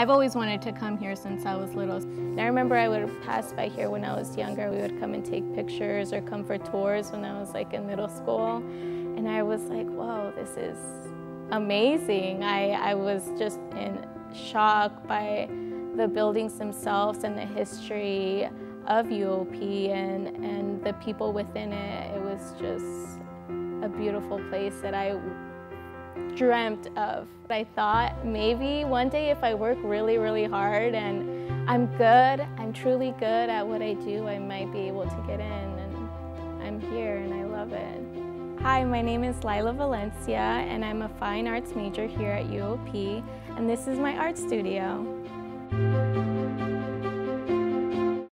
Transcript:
I've always wanted to come here since I was little. And I remember I would pass by here when I was younger. We would come and take pictures or come for tours when I was like in middle school. And I was like, whoa, this is amazing. I was just in shock by the buildings themselves and the history of UOP and the people within it. It was just a beautiful place that I dreamt of. I thought maybe one day if I work really, really hard and I'm good, I'm truly good at what I do, I might be able to get in, and I'm here and I love it. Hi, my name is Leila Valencia and I'm a fine arts major here at UOP, and this is my art studio.